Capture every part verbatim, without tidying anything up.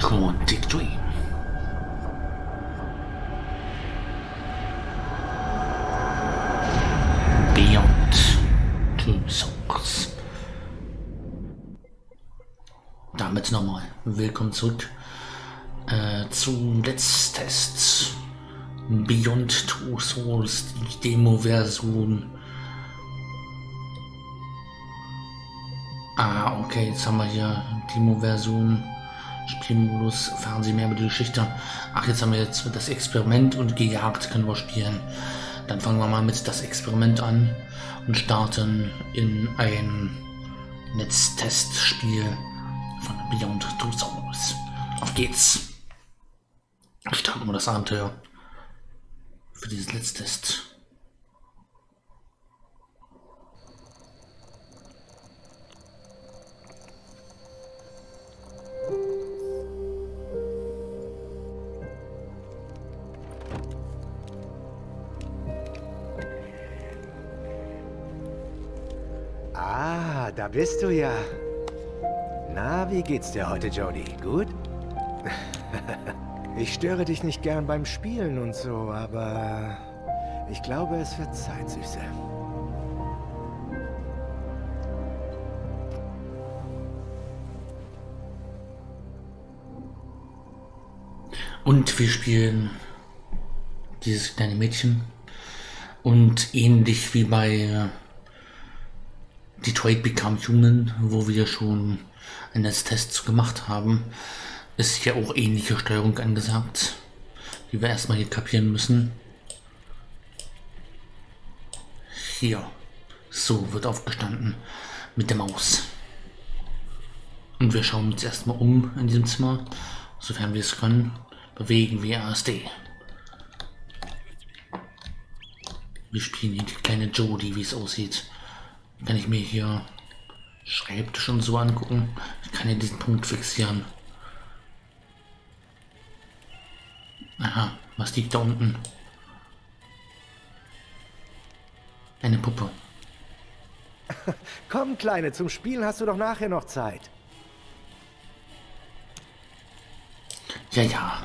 contradictory. Beyond Two Souls. Damit nochmal willkommen zurück äh, zum Letztest Beyond Two Souls, die Demo-Version. Ah, okay, jetzt haben wir hier Demo-Version, Spielmodus, erfahren Sie mehr über die Geschichte. Ach, jetzt haben wir jetzt das Experiment und gejagt können wir spielen. Dann fangen wir mal mit das Experiment an und starten in ein Netztestspiel von Beyond Two Souls. Auf geht's! Starten wir das Abenteuer für dieses Netztest. Ah, da bist du ja. Na, wie geht's dir heute, Jody? Gut? Ich störe dich nicht gern beim Spielen und so, aber ich glaube, es wird Zeit, Süße. Und wir spielen dieses kleine Mädchen. Und ähnlich wie bei Detroit Become Human, wo wir schon einen Test gemacht haben, ist hier auch ähnliche Steuerung angesagt, die wir erstmal hier kapieren müssen. Hier, so wird aufgestanden mit der Maus. Und wir schauen uns erstmal um in diesem Zimmer, sofern wir es können, bewegen wir A S D. Wir spielen hier die kleine Jodie, wie es aussieht. Kann ich mir hier Schreibtisch und so angucken. Ich kann hier diesen Punkt fixieren. Aha, was liegt da unten? Eine Puppe. Komm, Kleine, zum Spielen hast du doch nachher noch Zeit. Ja, ja.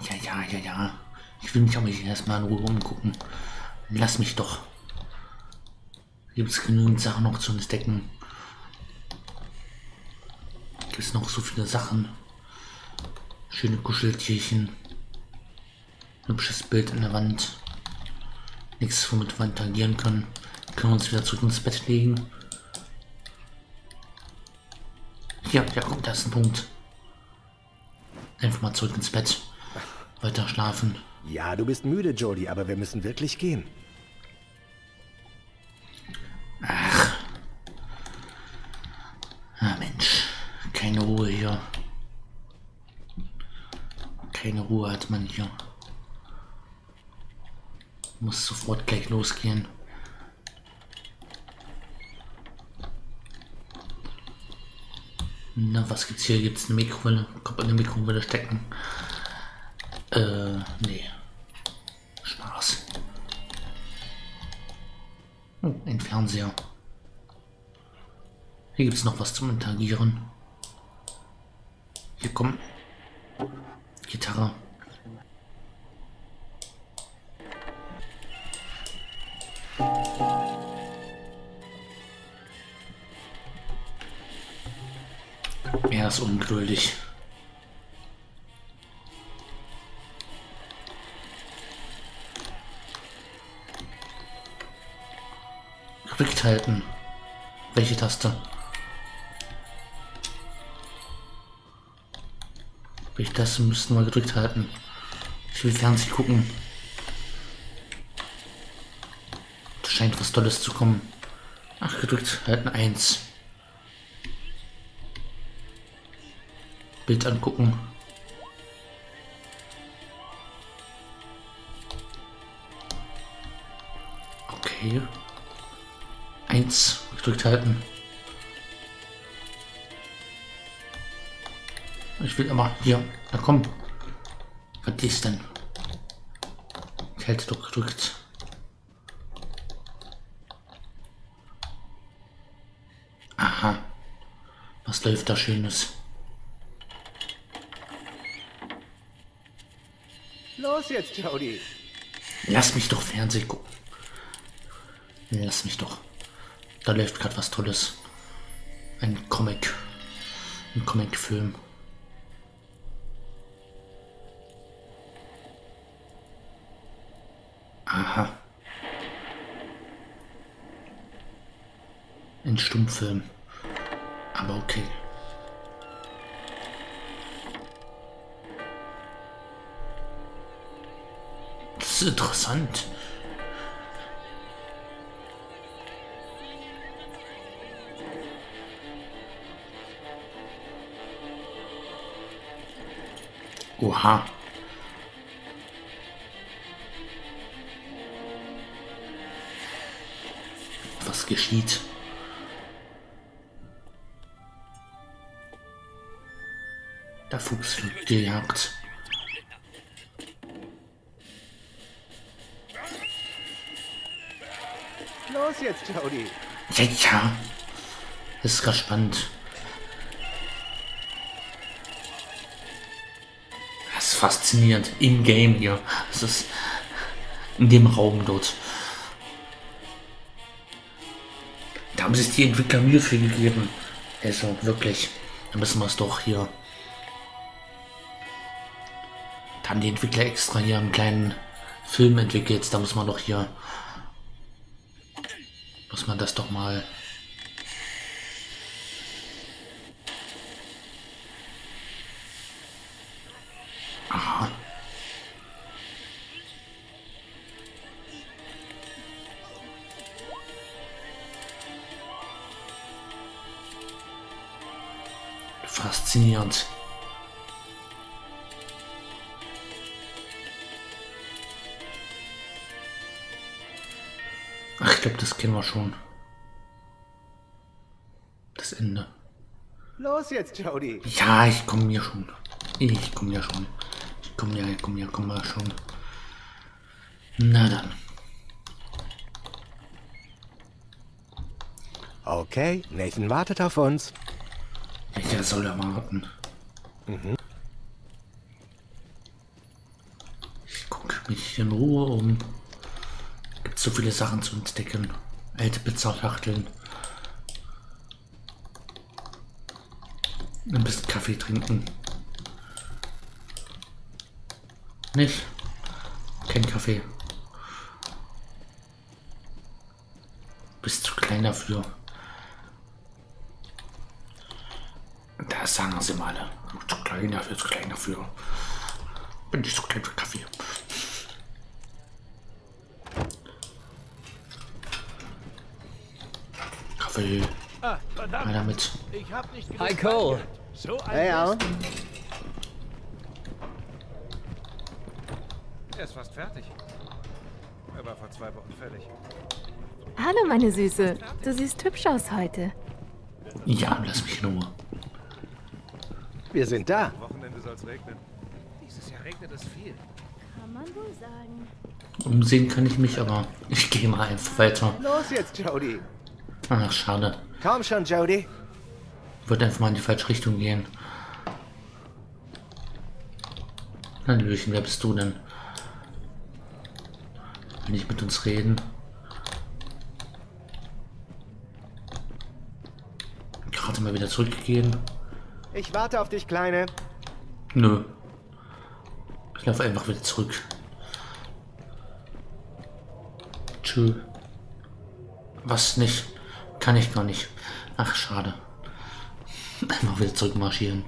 Ja, ja, ja, ja. Ich will mich auch nicht erstmal in Ruhe umgucken. Lass mich doch. Gibt es genügend Sachen noch zu entdecken? Gibt es noch so viele Sachen? Schöne Kuscheltierchen. Hübsches Bild an der Wand. Nichts, womit wir interagieren können. Können wir uns wieder zurück ins Bett legen? Ja, ja, guck, da ist ein Punkt. Einfach mal zurück ins Bett. Weiter schlafen. Ja, du bist müde, Jody, aber wir müssen wirklich gehen. Ach. Ah, Mensch. Keine Ruhe hier. Keine Ruhe hat man hier. Muss sofort gleich losgehen. Na, was gibt's hier? Gibt's eine Mikrowelle? Kopf in der Mikrowelle stecken. Äh, nee. Spaß. Oh, ein Fernseher. Hier gibt es noch was zum Interagieren. Hier kommt Gitarre. Er ist ungeduldig. Halten. Welche Taste? Welche Taste müssten wir gedrückt halten? Ich will Fernsehen gucken. Da scheint was Tolles zu kommen. Ach, gedrückt halten eins. Bild angucken. Okay. eins gedrückt halten. Ich will aber hier. Na komm. Was ist denn? Ich hätte doch gedrückt. Aha. Was läuft da Schönes? Los jetzt, Jody. Lass mich doch Fernsehen gucken. Lass mich doch. Da läuft gerade was Tolles. Ein Comic. Ein Comicfilm. Aha. Ein Stummfilm. Aber okay. Das ist interessant. Oha. Was geschieht? Der Fuchs wird gejagt. Los jetzt, Jody. Ja, ja. Das ist ganz spannend. Das ist faszinierend. Im Game hier. Das ist in dem Raum dort. Da haben sich die Entwickler Mühe für gegeben. Also wirklich. Da müssen wir es doch hier. Da haben die Entwickler extra hier einen kleinen Film entwickelt. Da muss man doch hier. Muss man das doch mal. Aha. Faszinierend. Ach, ich glaube, das kennen wir schon. Das Ende. Los jetzt, Jody. Ja, ich komme hier schon. Ich komme hier schon. Ich komme hier, ich komme hier, komme schon. Na dann. Okay, Nathan wartet auf uns. Ja, soll er warten. Mhm. Ich gucke mich in Ruhe um. So viele Sachen zu entdecken. Alte Pizzaschachteln. Ein bisschen Kaffee trinken. Nicht? Kein Kaffee. Bist zu klein dafür. Das sagen sie mal. Zu klein dafür, zu klein dafür. Bin ich zu klein für Kaffee. Ah, damit. Ich hab nicht Hi Cole. So hey, Al. Er ist fast fertig. Er war vor zwei Wochen fertig. Hallo, meine Süße. Du siehst hübsch aus heute. Ja, lass mich in Ruhe. Wir sind da. Am Wochenende soll es regnen. Dieses Jahr regnet es viel. Kann man wohl sagen. Umsehen kann ich mich aber. Ich gehe mal einfach weiter. Los jetzt, Jody. Ach, schade. Komm schon, Jody. Wird einfach mal in die falsche Richtung gehen. Na, Löchen, wer bist du denn? Will nicht mit uns reden. Gerade mal wieder zurückgegeben. Ich warte auf dich, Kleine. Nö. Ich laufe einfach wieder zurück. Tschö. Was nicht? Kann ich gar nicht. Ach, schade. Einfach wieder zurückmarschieren.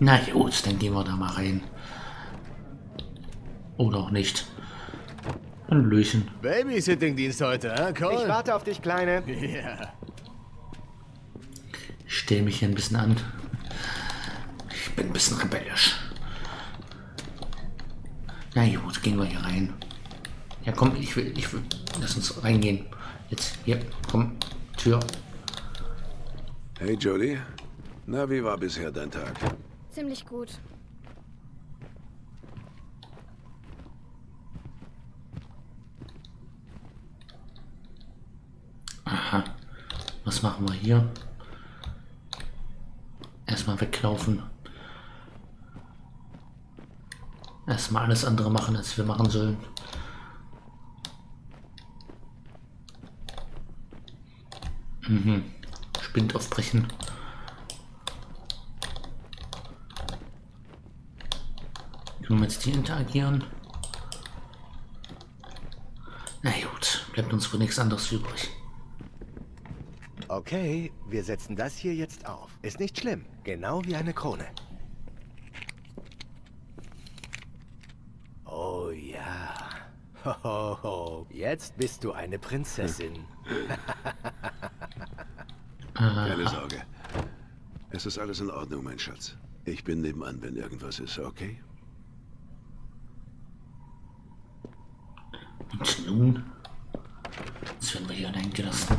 Na gut, dann gehen wir da mal rein. Oder auch nicht. Hallöchen. Babysitting-Dienst heute, äh, Cole? Ich warte auf dich, Kleine. Yeah. Ich stelle mich hier ein bisschen an. Ich bin ein bisschen rebellisch. Na gut, gehen wir hier rein. Ja, komm, ich will, ich will. Lass uns reingehen. Jetzt, hier, komm, Tür. Hey, Jody. Na, wie war bisher dein Tag? Ziemlich gut. Aha. Was machen wir hier? erstmal weglaufen. Erstmal alles andere machen, als wir machen sollen. Mhm. Spind aufbrechen. Können wir jetzt hier interagieren? Na gut, bleibt uns wohl nichts anderes übrig. Okay, wir setzen das hier jetzt auf. Ist nicht schlimm, genau wie eine Krone. Oh ja. Hohoho. Jetzt bist du eine Prinzessin. Keine Sorge. Es ist alles in Ordnung, mein Schatz. Ich bin nebenan, wenn irgendwas ist, okay? Und nun? Jetzt werden wir hier hineingelassen.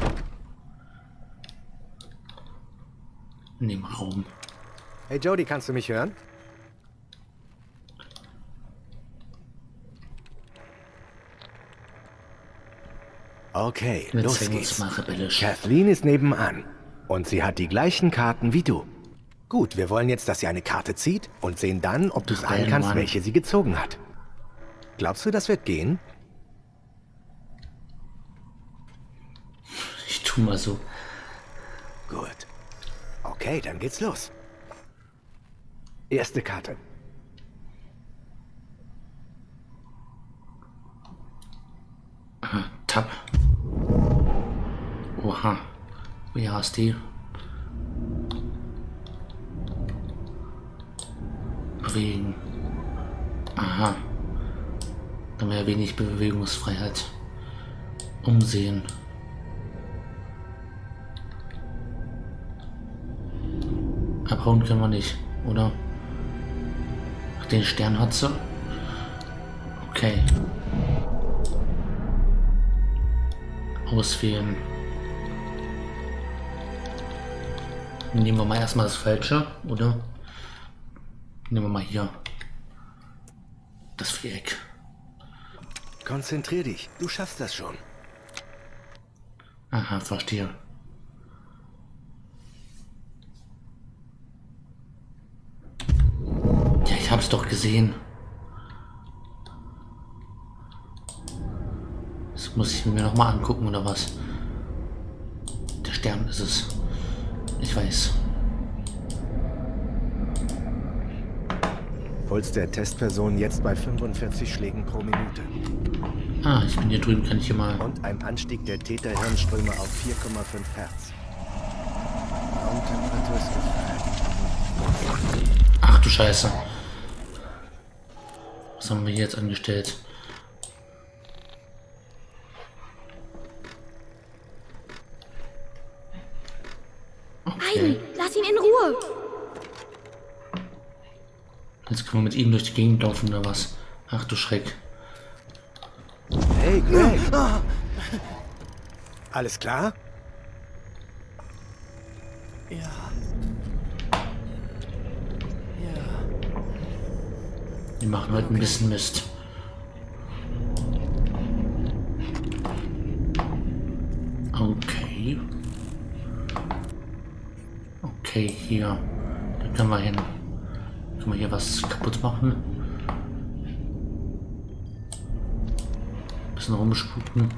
In dem Raum. Hey Jody, kannst du mich hören? Okay, jetzt los geht's. Kathleen ist nebenan. Und sie hat die gleichen Karten wie du. Gut, wir wollen jetzt, dass sie eine Karte zieht und sehen dann, ob du sagen kannst, welche sie gezogen hat. Glaubst du, das wird gehen? Ich tu mal so. Gut. Okay, dann geht's los. Erste Karte. Aha, Tab. Oha. Wie heißt die? Bewegen. Aha. Da haben wir ja wenig Bewegungsfreiheit. Umsehen. Abhauen können wir nicht, oder? Den Stern hat sie. Okay. Auswählen. Nehmen wir mal erstmal das Falsche, oder? Nehmen wir mal hier. Das Viereck. Konzentrier dich, du schaffst das schon. Aha, verstehe. Ich hab's doch gesehen. Das muss ich mir nochmal angucken, oder was? Der Stern ist es. Ich weiß. Puls der Testperson jetzt bei fünfundvierzig Schlägen pro Minute. Ah, ich bin hier drüben, kann ich hier mal... Und ein Anstieg der Theta-Hirnströme auf vier Komma fünf Hertz. Raumtemperatur ist gefallen. Ach du Scheiße. Was haben wir hier jetzt angestellt? Okay. Nein, lass ihn in Ruhe! Jetzt können wir mit ihm durch die Gegend laufen oder was? Ach du Schreck. Hey, Greg! Alles klar? Ja. Wir machen heute ein bisschen Mist. Okay. Okay, hier. Da können wir hin. Können wir hier was kaputt machen? Ein bisschen rumspucken.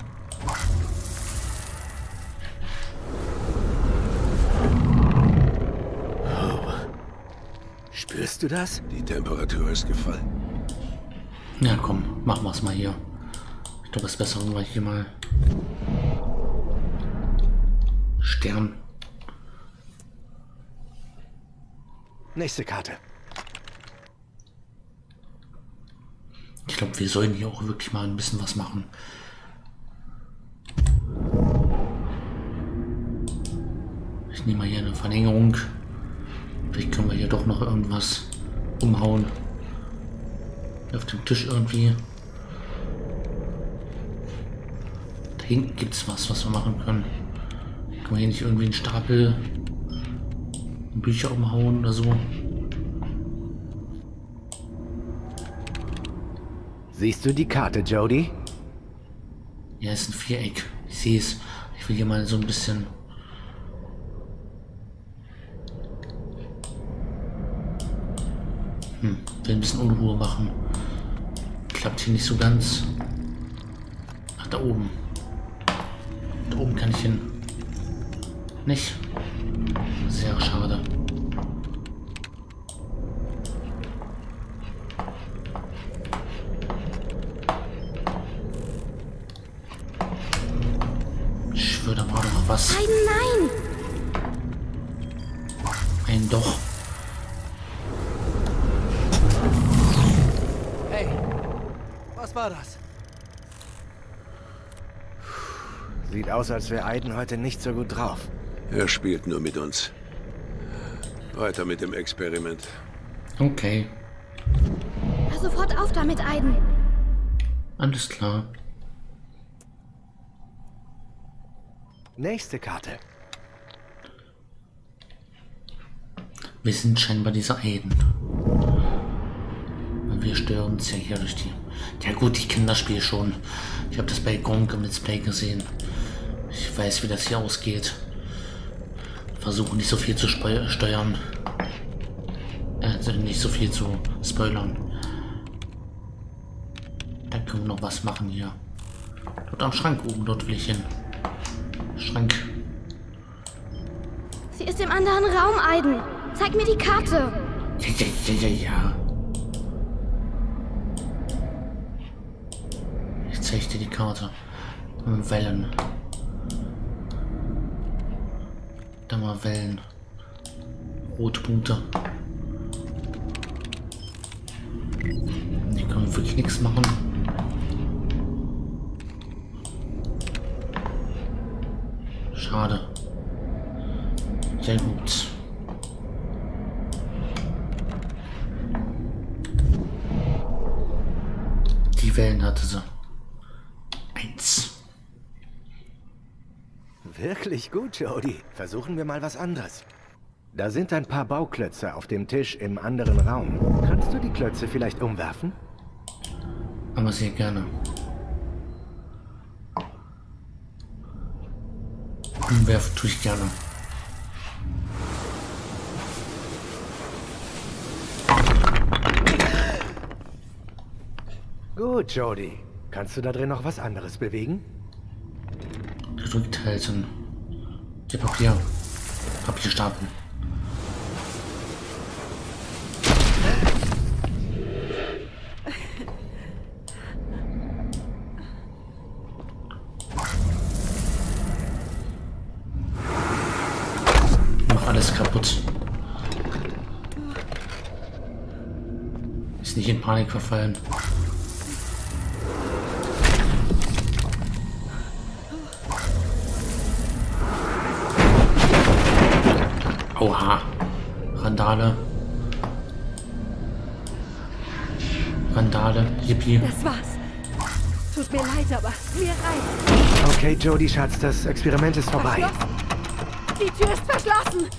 Spürst du das? Die Temperatur ist gefallen. Ja, komm, machen wir es mal hier. Ich glaube, es ist besser, wenn wir hier mal Stern. Nächste Karte. Ich glaube, wir sollen hier auch wirklich mal ein bisschen was machen. Ich nehme mal hier eine Verlängerung. Vielleicht können wir hier doch noch irgendwas umhauen. Auf dem Tisch irgendwie. Da hinten gibt es was, was wir machen können. Können wir hier nicht irgendwie einen Stapel Bücher umhauen oder so? Siehst du die Karte, Jody? Ja, ist ein Viereck. Ich sehe es. Ich will hier mal so ein bisschen... Hm, will ein bisschen Unruhe machen. Klappt hier nicht so ganz. Ach, da oben. Da oben kann ich hin. Nicht. Sehr schade. Ich schwöre, da braucht er noch was. Nein, nein. Ein doch. Hey, was war das? Sieht aus, als wäre Aiden heute nicht so gut drauf. Er spielt nur mit uns. Weiter mit dem Experiment. Okay. Hör sofort auf damit, Aiden. Alles klar. Nächste Karte. Wir sind scheinbar dieser Aiden. Wir stören uns ja hier durch die... Ja gut, ich kenne das Spiel schon. Ich habe das bei Gronke mit Blake gesehen. Ich weiß, wie das hier ausgeht. Versuche nicht so viel zu steuern. Also nicht so viel zu spoilern. Da können wir noch was machen hier. Dort am Schrank oben, dort will ich hin. Schrank. Sie ist im anderen Raum, Aiden. Zeig mir die Karte. Ja, ja, ja, ja. Ich zeige dir die Karte. Wellen. Da mal Wellen. Rote Punkte. Hier können wir wirklich nichts machen. Schade. Sehr gut. Die Wellen hatte sie. Eins. Wirklich gut, Jody. Versuchen wir mal was anderes. Da sind ein paar Bauklötze auf dem Tisch im anderen Raum. Kannst du die Klötze vielleicht umwerfen? Aber sehr gerne. Umwerfen tue ich gerne. Gut, Jody. Kannst du da drin noch was anderes bewegen? Gedrückt halten. Die Papier. Papier starten. Mach alles kaputt. Ist nicht in Panik verfallen. Oha, Randale. Randale, Yippie. Das war's. Tut mir leid, aber mir reicht. Okay, Jody, Schatz, das Experiment ist vorbei. Die Tür ist verschlossen.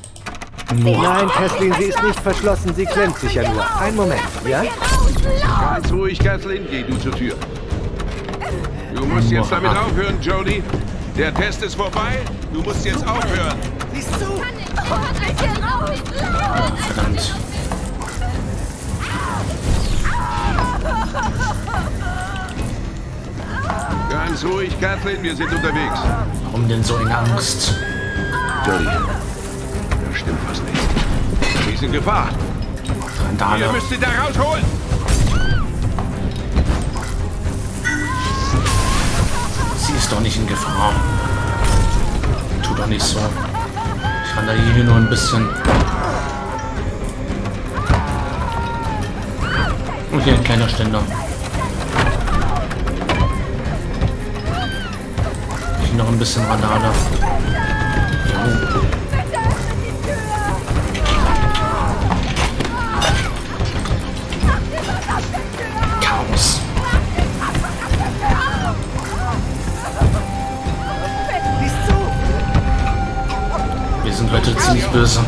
Wow. Nein, Kathleen, sie ist nicht verschlossen. Sie klemmt sich ja nur. Einen Moment, ja? Ganz ruhig, Kathleen, geh du zur Tür. Du musst jetzt damit aufhören, Jody. Der Test ist vorbei. Du musst jetzt aufhören. Siehst du? Oh, verdammt. Ganz ruhig, Kathleen, wir sind unterwegs. Warum denn so eine Angst? Jody, da stimmt was nicht. Wir sind in Gefahr. Randale. Ihr müsst sie da rausholen. Sie ist doch nicht in Gefahr. Tut doch nicht so. Ich kann da hier nur ein bisschen. Und hier ein kleiner Ständer. Hier noch ein bisschen Randale. Ja. Heute ziemlich böse.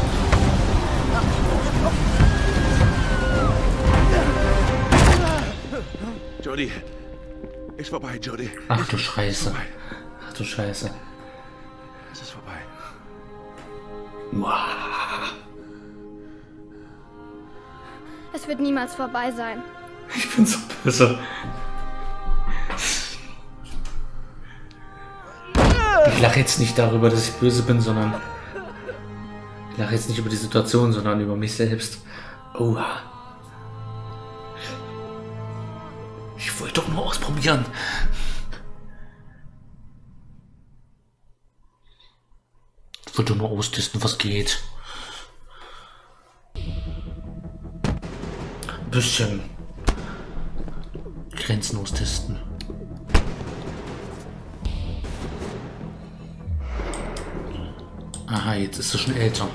Jody, ist vorbei, Jody. Ach du Scheiße. Ach du Scheiße. Es ist vorbei. Wow. Es Es wird niemals vorbei sein. Ich bin so böse. Ich lache jetzt nicht darüber, dass ich böse bin, sondern... Ich lache jetzt nicht über die Situation, sondern über mich selbst. Oha. Ich wollte doch nur ausprobieren. Ich wollte nur austesten, was geht. Ein bisschen Grenzen austesten. Aha, jetzt ist es schon älter.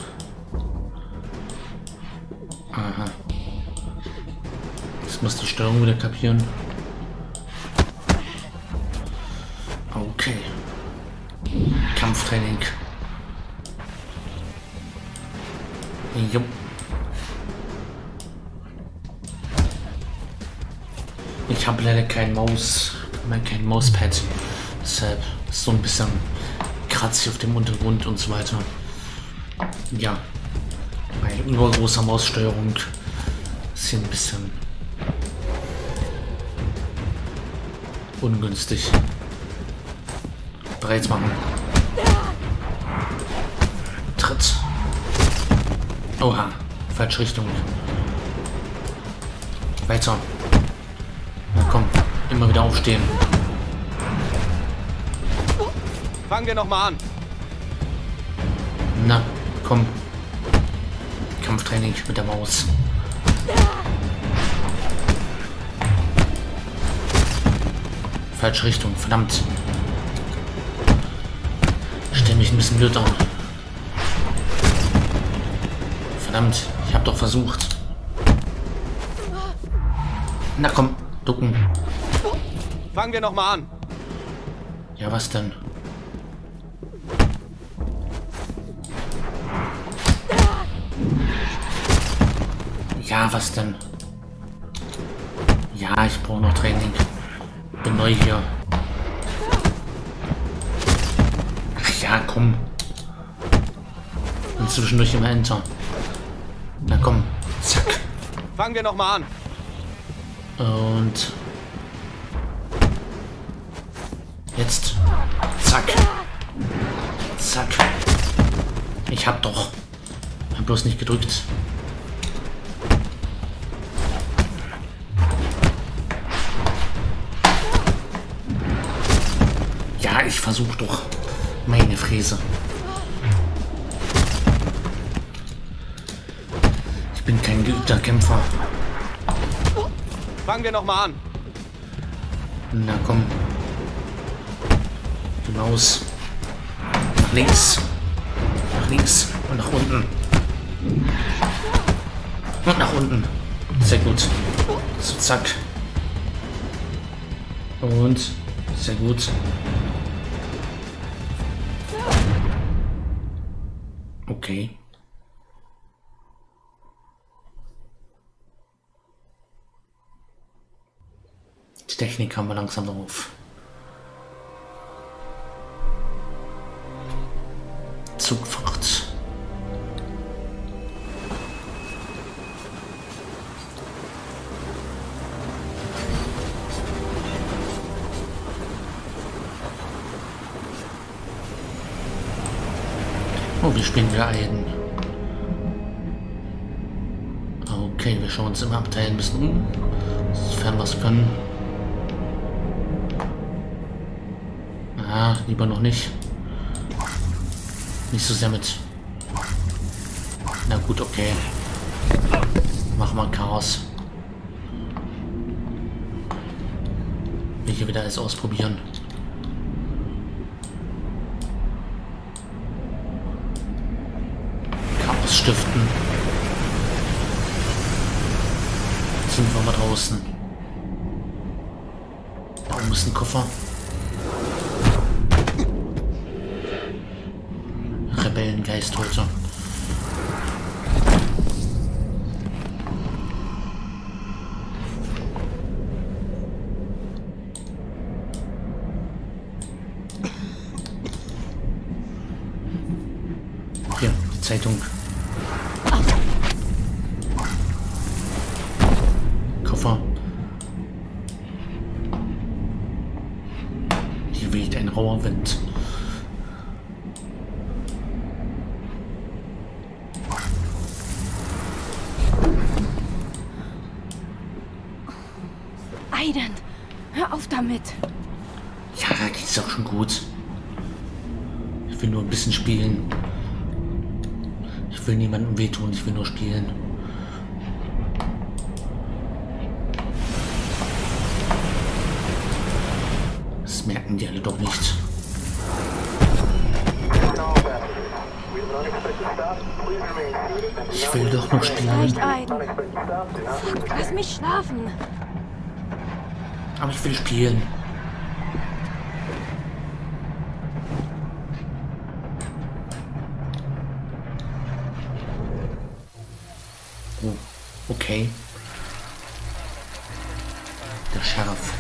Aha. Jetzt muss die Steuerung wieder kapieren. Okay. Kampftraining. Jo. Ich habe leider kein Maus, kein Mauspad. Deshalb ist so ein bisschen kratzig auf dem Untergrund und so weiter. Ja. Bei übergroßer Maussteuerung ist hier ein bisschen ungünstig. Bereits machen. Tritt. Oha. Falsche Richtung. Weiter. Na komm. Immer wieder aufstehen. Fangen wir nochmal an. Na, komm. Kampftraining mit der Maus. Falsche Richtung. Verdammt. Stell mich ein bisschen blöd an. Verdammt. Ich hab doch versucht. Na komm. Ducken. Fangen wir nochmal an. Ja, was denn? Ja, was denn? Ja, ich brauche noch Training. Bin neu hier. Ach ja, komm. Und zwischendurch immer Enter. Na komm, zack. Fangen wir nochmal an. Und... Jetzt. Zack. Zack. Ich hab doch. Hab bloß nicht gedrückt. Ich versuche doch. Meine Fräse. Ich bin kein geübter Kämpfer. Fangen wir nochmal an. Na komm. Die Maus. Nach links. Nach links. Und nach unten. Und nach unten. Sehr gut. So, zack. Und. Sehr gut. Okay. Die Technik haben wir langsam drauf. Zugfahrt. Oh, wir spielen wieder einen. Okay, wir schauen uns im Abteil ein bisschen um, sofern wir es können. Ah, lieber noch nicht. Nicht so sehr mit. Na gut, okay. Machen wir Chaos. Will hier wieder alles ausprobieren. Stiften. Jetzt sind wir mal draußen. Warum ist ein Koffer? Rebellengeist heute. Hier, die Zeitung. ein rauer Wind. Aiden, hör auf damit. Ja, da geht's auch schon gut. Ich will nur ein bisschen spielen. Ich will niemandem wehtun, ich will nur spielen. Das merken die alle doch nicht. Ich will doch noch spielen. Fuck, lass mich schlafen. Aber ich will spielen. Okay. Der Sheriff.